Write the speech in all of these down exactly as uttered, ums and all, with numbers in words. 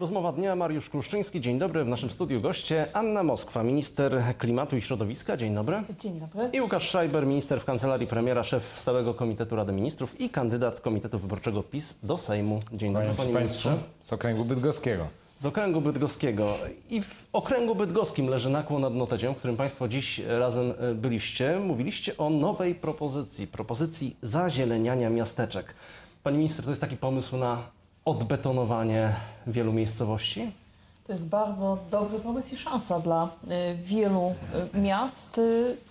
Rozmowa dnia, Mariusz Kłuszczyński. Dzień dobry. W naszym studiu goście Anna Moskwa, minister klimatu i środowiska. Dzień dobry. Dzień dobry. I Łukasz Schreiber, minister w kancelarii premiera, szef Stałego Komitetu Rady Ministrów i kandydat Komitetu Wyborczego PiS do Sejmu. Dzień dobry, panie ministrze. Z okręgu bydgoskiego. Z okręgu bydgoskiego. I w okręgu bydgoskim leży Nakło nad Noteciem, w którym państwo dziś razem byliście. Mówiliście o nowej propozycji, propozycji zazieleniania miasteczek. Pani minister, to jest taki pomysł na odbetonowanie wielu miejscowości? To jest bardzo dobry pomysł i szansa dla wielu miast.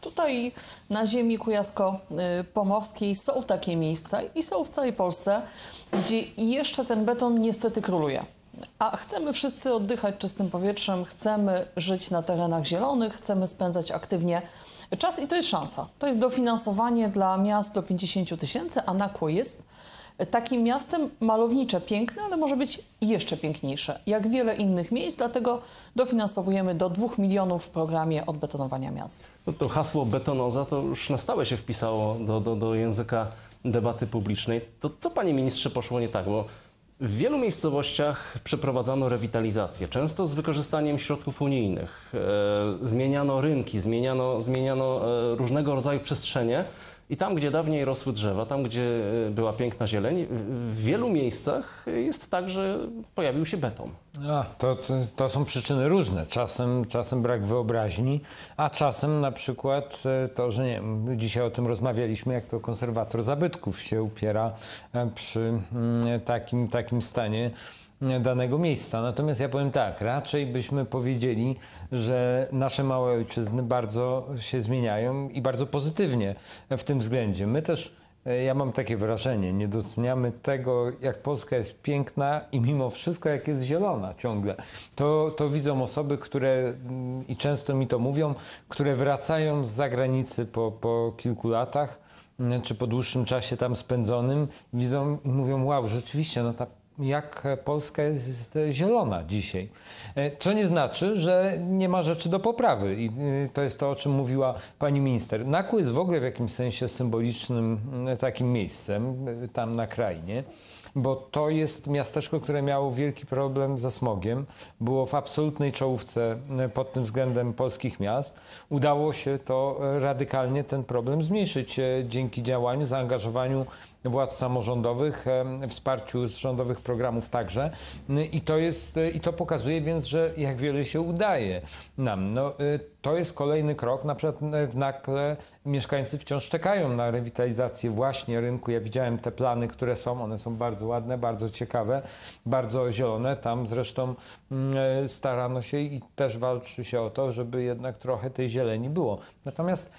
Tutaj na ziemi kujawsko-pomorskiej są takie miejsca i są w całej Polsce, gdzie jeszcze ten beton niestety króluje. A chcemy wszyscy oddychać czystym powietrzem, chcemy żyć na terenach zielonych, chcemy spędzać aktywnie czas i to jest szansa. To jest dofinansowanie dla miast do pięćdziesięciu tysięcy, a Nakło jest takim miastem malownicze, piękne, ale może być jeszcze piękniejsze, jak wiele innych miejsc, dlatego dofinansowujemy do dwóch milionów w programie odbetonowania miast. No to hasło betonoza to już na stałe się wpisało do, do, do języka debaty publicznej. To co, panie ministrze, poszło nie tak? Bo w wielu miejscowościach przeprowadzano rewitalizację, często z wykorzystaniem środków unijnych. E, zmieniano rynki, zmieniano, zmieniano e, różnego rodzaju przestrzenie. I tam, gdzie dawniej rosły drzewa, tam, gdzie była piękna zieleń, w wielu miejscach jest tak, że pojawił się beton. A, to, to są przyczyny różne. Czasem, czasem brak wyobraźni, a czasem na przykład to, że nie, dzisiaj o tym rozmawialiśmy, jak to konserwator zabytków się upiera przy takim, takim stanie danego miejsca. Natomiast ja powiem tak, raczej byśmy powiedzieli, że nasze małe ojczyzny bardzo się zmieniają i bardzo pozytywnie w tym względzie. My też, ja mam takie wrażenie, nie doceniamy tego, jak Polska jest piękna i mimo wszystko jak jest zielona ciągle. To, to widzą osoby, które, i często mi to mówią, które wracają z zagranicy po, po kilku latach, czy po dłuższym czasie tam spędzonym, widzą i mówią, wow, rzeczywiście, no ta jak Polska jest zielona dzisiaj. Co nie znaczy, że nie ma rzeczy do poprawy. I to jest to, o czym mówiła pani minister. Nakło jest w ogóle w jakimś sensie symbolicznym takim miejscem, tam na krainie, bo to jest miasteczko, które miało wielki problem ze smogiem. Było w absolutnej czołówce pod tym względem polskich miast. Udało się to radykalnie ten problem zmniejszyć dzięki działaniu, zaangażowaniu władz samorządowych, wsparciu z rządowych programów także. I to jest, i to pokazuje więc, że jak wiele się udaje nam. No, to jest kolejny krok. Na przykład w Nakle mieszkańcy wciąż czekają na rewitalizację właśnie rynku. Ja widziałem te plany, które są. One są bardzo ładne, bardzo ciekawe, bardzo zielone. Tam zresztą starano się i też walczy się o to, żeby jednak trochę tej zieleni było. Natomiast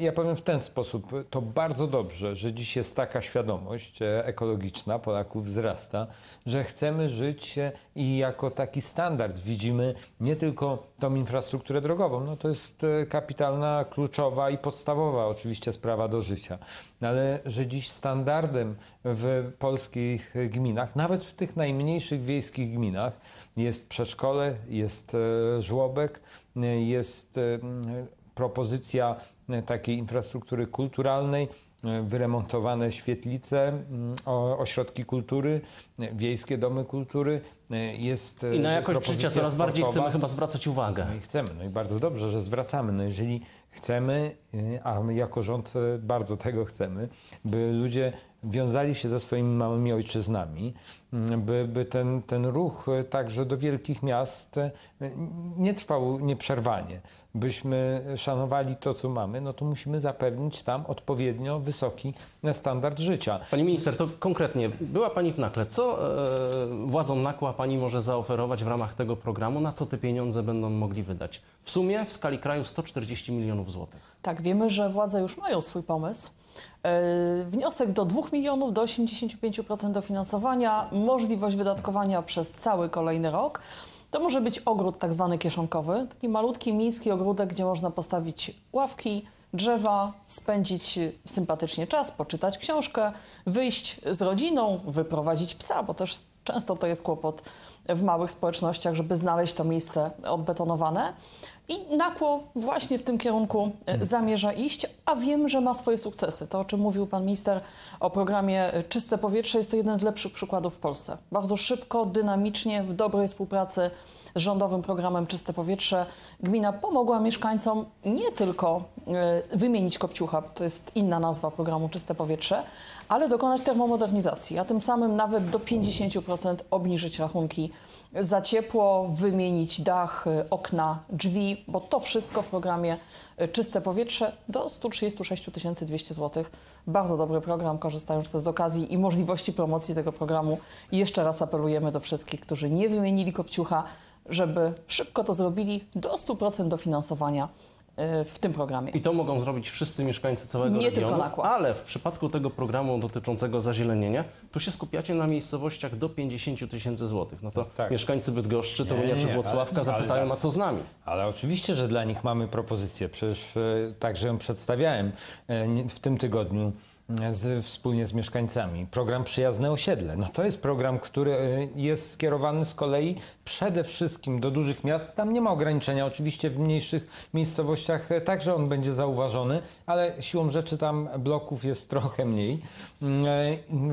ja powiem w ten sposób, to bardzo dobrze, że dziś jest taka świadomość, świadomość ekologiczna Polaków wzrasta, że chcemy żyć i jako taki standard widzimy nie tylko tą infrastrukturę drogową, no to jest kapitalna, kluczowa i podstawowa oczywiście sprawa do życia, ale że dziś standardem w polskich gminach, nawet w tych najmniejszych wiejskich gminach jest przedszkole, jest żłobek, jest propozycja takiej infrastruktury kulturalnej, wyremontowane świetlice, ośrodki kultury, wiejskie domy kultury. Jest i na jakość życia coraz sportowa. Bardziej chcemy chyba zwracać uwagę. No i chcemy, no i bardzo dobrze, że zwracamy. No jeżeli chcemy, a my jako rząd bardzo tego chcemy, by ludzie wiązali się ze swoimi małymi ojczyznami, by, by ten, ten ruch także do wielkich miast nie trwał nieprzerwanie. Byśmy szanowali to, co mamy, no to musimy zapewnić tam odpowiednio wysoki standard życia. Pani minister, to konkretnie, była pani w Nakle. Co yy, władzom Nakła pani może zaoferować w ramach tego programu? Na co te pieniądze będą mogli wydać? W sumie w skali kraju sto czterdzieści milionów złotych. Tak, wiemy, że władze już mają swój pomysł. Wniosek do dwóch milionów, do osiemdziesięciu pięciu procent dofinansowania, możliwość wydatkowania przez cały kolejny rok. To może być ogród tak zwany kieszonkowy, taki malutki, miejski ogródek, gdzie można postawić ławki, drzewa, spędzić sympatycznie czas, poczytać książkę, wyjść z rodziną, wyprowadzić psa, bo też Często to jest kłopot w małych społecznościach, żeby znaleźć to miejsce odbetonowane. I Nakło właśnie w tym kierunku hmm. zamierza iść, a wiem, że ma swoje sukcesy. To, o czym mówił pan minister o programie Czyste Powietrze, jest to jeden z lepszych przykładów w Polsce. Bardzo szybko, dynamicznie, w dobrej współpracy z rządowym programem Czyste Powietrze gmina pomogła mieszkańcom nie tylko wymienić kopciucha, to jest inna nazwa programu Czyste Powietrze, ale dokonać termomodernizacji, a tym samym nawet do pięćdziesiąt procent obniżyć rachunki za ciepło, wymienić dach, okna, drzwi, bo to wszystko w programie Czyste Powietrze do sto trzydzieści sześć tysięcy dwieście złotych. Bardzo dobry program, korzystając też z okazji i możliwości promocji tego programu. I jeszcze raz apelujemy do wszystkich, którzy nie wymienili kopciucha, żeby szybko to zrobili, do sto procent dofinansowania w tym programie. I to mogą zrobić wszyscy mieszkańcy całego nie regionu, tylko Nakło. Ale w przypadku tego programu dotyczącego zazielenienia, tu się skupiacie na miejscowościach do pięćdziesięciu tysięcy złotych. No to tak. Mieszkańcy Bydgoszczy, Torunia czy Włocławka ale, zapytają, ale, a co z nami? Ale oczywiście, że dla nich mamy propozycję. Przecież także ją przedstawiałem w tym tygodniu Z, wspólnie z mieszkańcami. Program Przyjazne Osiedle. No to jest program, który jest skierowany z kolei przede wszystkim do dużych miast. Tam nie ma ograniczenia. Oczywiście w mniejszych miejscowościach także on będzie zauważony, ale siłą rzeczy tam bloków jest trochę mniej.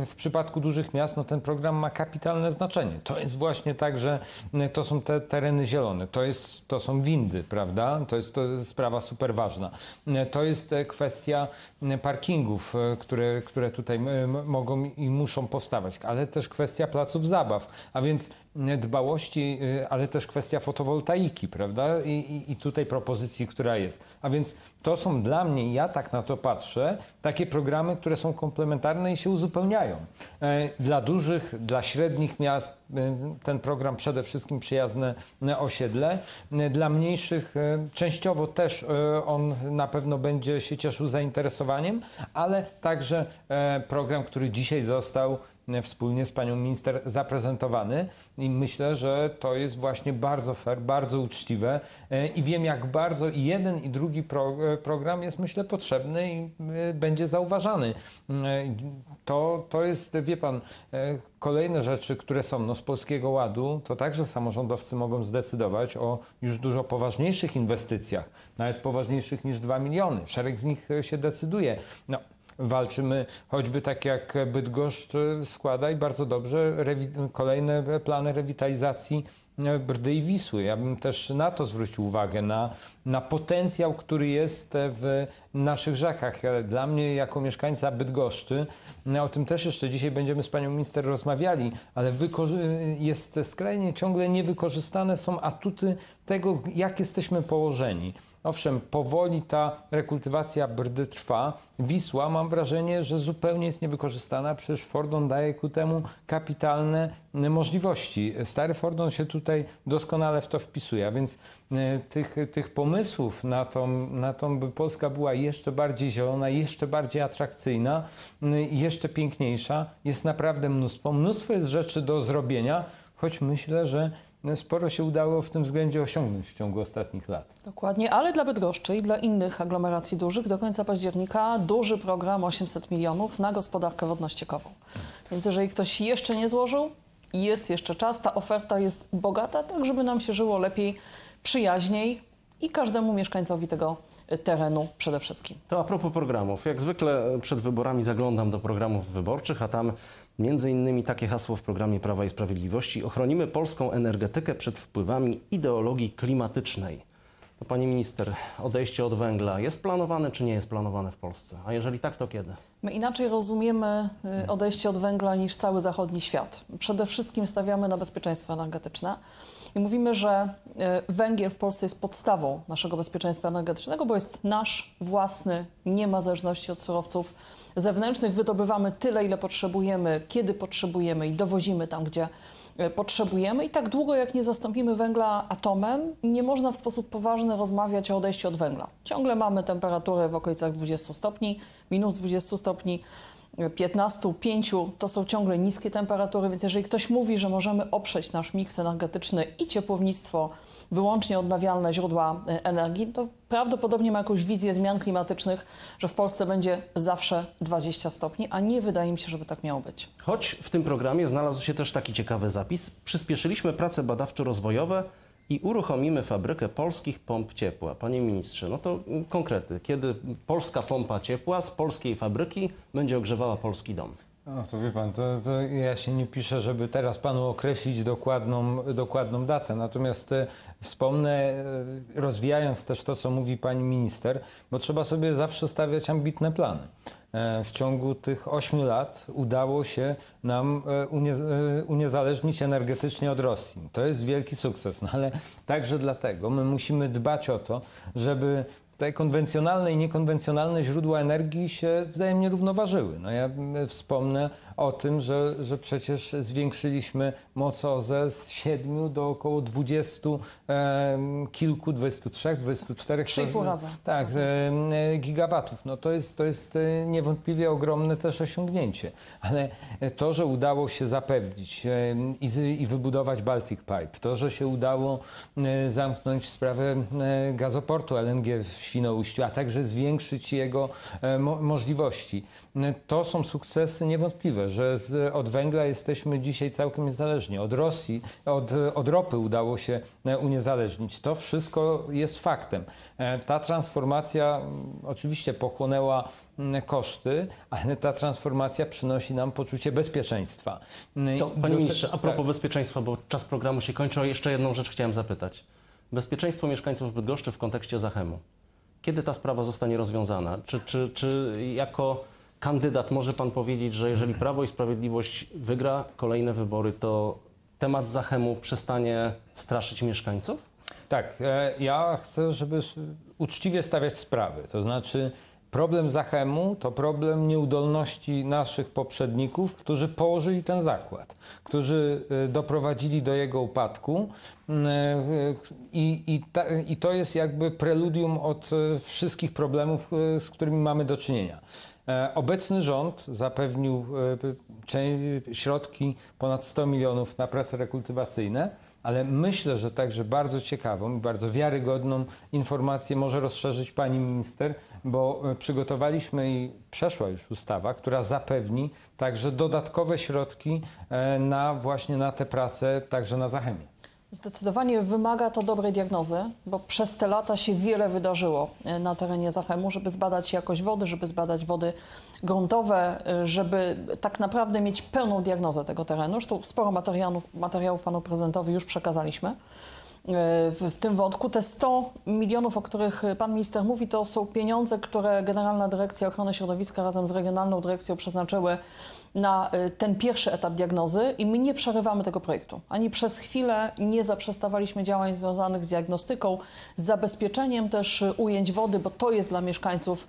W przypadku dużych miast no ten program ma kapitalne znaczenie. To jest właśnie tak, że to są te tereny zielone. To, jest, to są windy, prawda? To jest, to jest sprawa super ważna. To jest kwestia parkingów, Które, które tutaj mogą i muszą powstawać, ale też kwestia placów zabaw, a więc dbałości, ale też kwestia fotowoltaiki, prawda? I, i, i tutaj propozycji, która jest. A więc to są dla mnie, ja tak na to patrzę, takie programy, które są komplementarne i się uzupełniają. Dla dużych, dla średnich miast ten program przede wszystkim Przyjazne Osiedle. Dla mniejszych częściowo też on na pewno będzie się cieszył zainteresowaniem, ale także program, który dzisiaj został wspólnie z panią minister zaprezentowany i myślę, że to jest właśnie bardzo fair, bardzo uczciwe i wiem, jak bardzo i jeden i drugi pro, program jest, myślę, potrzebny i będzie zauważany. To, to jest, wie pan, kolejne rzeczy, które są no, z Polskiego Ładu, to także samorządowcy mogą zdecydować o już dużo poważniejszych inwestycjach, nawet poważniejszych niż dwa miliony. Szereg z nich się decyduje. No. Walczymy choćby tak jak Bydgoszcz składa i bardzo dobrze kolejne plany rewitalizacji Brdy i Wisły. Ja bym też na to zwrócił uwagę, na, na potencjał, który jest w naszych rzekach. Dla mnie jako mieszkańca Bydgoszczy, o tym też jeszcze dzisiaj będziemy z panią minister rozmawiali, ale jest skrajnie ciągle niewykorzystane są atuty tego, jak jesteśmy położeni. Owszem, powoli ta rekultywacja Brdy trwa. Wisła, mam wrażenie, że zupełnie jest niewykorzystana, przecież Fordon daje ku temu kapitalne możliwości. Stary Fordon się tutaj doskonale w to wpisuje, a więc tych, tych pomysłów na to, na tą, by Polska była jeszcze bardziej zielona, jeszcze bardziej atrakcyjna, jeszcze piękniejsza, jest naprawdę mnóstwo. Mnóstwo jest rzeczy do zrobienia, choć myślę, że sporo się udało w tym względzie osiągnąć w ciągu ostatnich lat. Dokładnie, ale dla Bydgoszczy i dla innych aglomeracji dużych do końca października duży program osiemset milionów na gospodarkę wodno-ściekową. Więc jeżeli ktoś jeszcze nie złożył, jest jeszcze czas, ta oferta jest bogata, tak żeby nam się żyło lepiej, przyjaźniej i każdemu mieszkańcowi tego terenu przede wszystkim. To a propos programów. Jak zwykle przed wyborami zaglądam do programów wyborczych, a tam między innymi takie hasło w programie Prawa i Sprawiedliwości: ochronimy polską energetykę przed wpływami ideologii klimatycznej. To pani minister, odejście od węgla jest planowane czy nie jest planowane w Polsce? A jeżeli tak, to kiedy? My inaczej rozumiemy odejście od węgla niż cały zachodni świat. Przede wszystkim stawiamy na bezpieczeństwo energetyczne. I mówimy, że węgiel w Polsce jest podstawą naszego bezpieczeństwa energetycznego, bo jest nasz, własny, nie ma zależności od surowców zewnętrznych. Wydobywamy tyle, ile potrzebujemy, kiedy potrzebujemy i dowozimy tam, gdzie potrzebujemy. I tak długo, jak nie zastąpimy węgla atomem, nie można w sposób poważny rozmawiać o odejściu od węgla. Ciągle mamy temperaturę w okolicach dwudziestu stopni, minus dwudziestu stopni. piętnaście, pięć to są ciągle niskie temperatury, więc jeżeli ktoś mówi, że możemy oprzeć nasz miks energetyczny i ciepłownictwo wyłącznie odnawialne źródła energii, to prawdopodobnie ma jakąś wizję zmian klimatycznych, że w Polsce będzie zawsze dwadzieścia stopni, a nie wydaje mi się, żeby tak miało być. Choć w tym programie znalazł się też taki ciekawy zapis. Przyspieszyliśmy prace badawczo-rozwojowe i uruchomimy fabrykę polskich pomp ciepła. Panie ministrze, no to konkrety. Kiedy polska pompa ciepła z polskiej fabryki będzie ogrzewała polski dom? No to wie pan, to, to ja się nie piszę, żeby teraz panu określić dokładną, dokładną datę. Natomiast wspomnę, rozwijając też to, co mówi pani minister, bo trzeba sobie zawsze stawiać ambitne plany. W ciągu tych ośmiu lat udało się nam uniezależnić energetycznie od Rosji. To jest wielki sukces, no ale także dlatego my musimy dbać o to, żeby te konwencjonalne i niekonwencjonalne źródła energii się wzajemnie równoważyły. No ja wspomnę o tym, że, że przecież zwiększyliśmy moc O Z E z siedmiu do około dwudziestu e, kilku, dwudziestu trzech, dwudziestu czterech... trzy i pół razy. Tak, e, gigawatów. No to jest, to jest niewątpliwie ogromne też osiągnięcie. Ale to, że udało się zapewnić e, i, i wybudować Baltic Pipe, to, że się udało e, zamknąć sprawę e, gazoportu L N G w Świnoujściu, a także zwiększyć jego mo- możliwości. To są sukcesy niewątpliwe, że z, od węgla jesteśmy dzisiaj całkiem niezależni. Od Rosji, od, od ropy udało się uniezależnić. To wszystko jest faktem. Ta transformacja oczywiście pochłonęła koszty, ale ta transformacja przynosi nam poczucie bezpieczeństwa. To, panie ministrze, a propos tak. bezpieczeństwa, bo czas programu się kończy, o jeszcze jedną rzecz chciałem zapytać. Bezpieczeństwo mieszkańców Bydgoszczy w kontekście Zachemu. Kiedy ta sprawa zostanie rozwiązana? Czy, czy, czy jako kandydat może pan powiedzieć, że jeżeli Prawo i Sprawiedliwość wygra kolejne wybory, to temat Zachemu przestanie straszyć mieszkańców? Tak. Ja chcę, żeby uczciwie stawiać sprawy. To znaczy problem Zachemu to problem nieudolności naszych poprzedników, którzy położyli ten zakład, którzy doprowadzili do jego upadku. I, i, ta, I to jest jakby preludium od wszystkich problemów, z którymi mamy do czynienia. Obecny rząd zapewnił środki ponad sto milionów na prace rekultywacyjne, ale myślę, że także bardzo ciekawą i bardzo wiarygodną informację może rozszerzyć pani minister, bo przygotowaliśmy i przeszła już ustawa, która zapewni także dodatkowe środki na właśnie na te prace, także na Zachemie. Zdecydowanie wymaga to dobrej diagnozy, bo przez te lata się wiele wydarzyło na terenie Zachemu, żeby zbadać jakość wody, żeby zbadać wody gruntowe, żeby tak naprawdę mieć pełną diagnozę tego terenu. Zresztą sporo materiałów, materiałów panu prezydentowi już przekazaliśmy w, w tym wątku. Te sto milionów, o których pan minister mówi, to są pieniądze, które Generalna Dyrekcja Ochrony Środowiska razem z Regionalną Dyrekcją przeznaczyły na ten pierwszy etap diagnozy i my nie przerywamy tego projektu. Ani przez chwilę nie zaprzestawaliśmy działań związanych z diagnostyką, z zabezpieczeniem też ujęć wody, bo to jest dla mieszkańców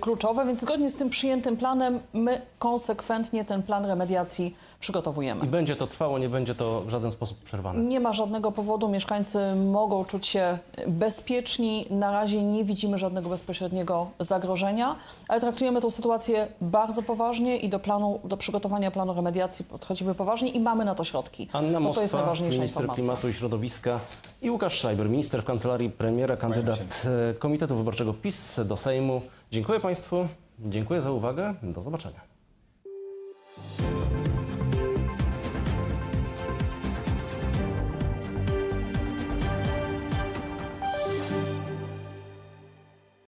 kluczowe, więc zgodnie z tym przyjętym planem my konsekwentnie ten plan remediacji przygotowujemy. I będzie to trwało, nie będzie to w żaden sposób przerwane? Nie ma żadnego powodu, mieszkańcy mogą czuć się bezpieczni, na razie nie widzimy żadnego bezpośredniego zagrożenia, ale traktujemy tę sytuację bardzo poważnie i do planu, do przygotowania planu remediacji podchodzimy poważnie i mamy na to środki. Anna Moskwa, to jest najważniejsza minister informacja. Klimatu i Środowiska, i Łukasz Schreiber, minister w Kancelarii Premiera, kandydat Komitetu Wyborczego PiS do Sejmu. Dziękuję państwu, dziękuję za uwagę, do zobaczenia.